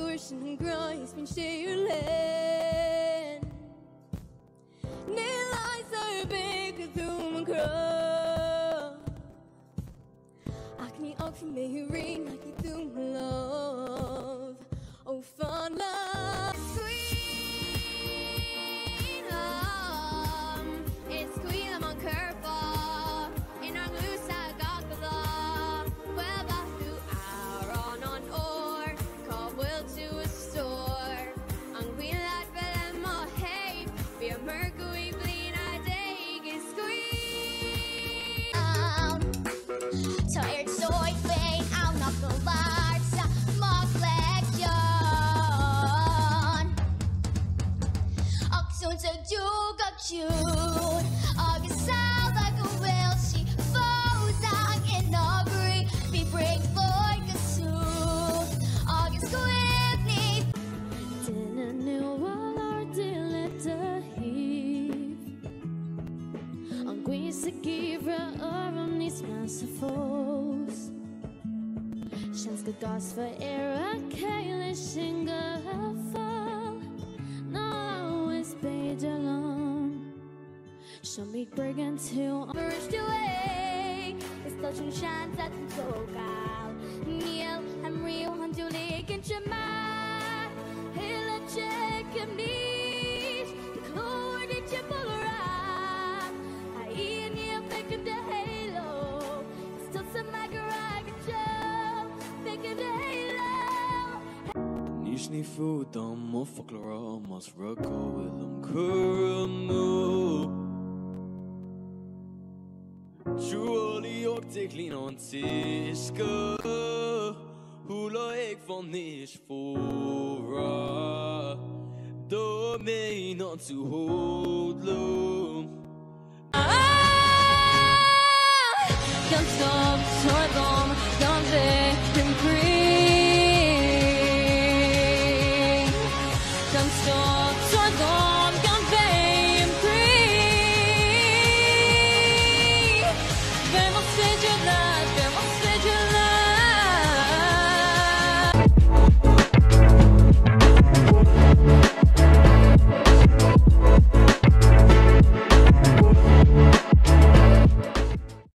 Kurschen Kreuz bin stehlen Ne leiser Weg zum Kreuz Ach nie auch für mich ring like you do my love Oh fun love Sweet It's Queen I'm on curveball In our loose I got the love Well back to our on or Call will to a store On Queen that fell and more hey Be a mercury bleed I dig It's Queen Tired soy pain I'm not the lie You got cute I guess sound like a whale She falls out in the breeze Be brave like a suit I guess quickly Didn't know what I did Let the heat I'm going to give her Around these massive falls She's got gas for air I can't let Show me breaking to Burst away It's touching shines at the soul Neil, I'm real And you lick in your mind He'll a check and meet The clover did you pull around I eat Neil, think of the halo It's still some like a rocket show Think of the halo Nishni food, I'm off for Clara Mas Rako, Willem, Kuramu Julie ook teklin aan tiske, hoe la ik van niets voorra, door mij naar te houden. Ah, dan stop, stop dan, dan weg en vrij. Dan stop, stop dan, dan weg en vrij. We'll see you now.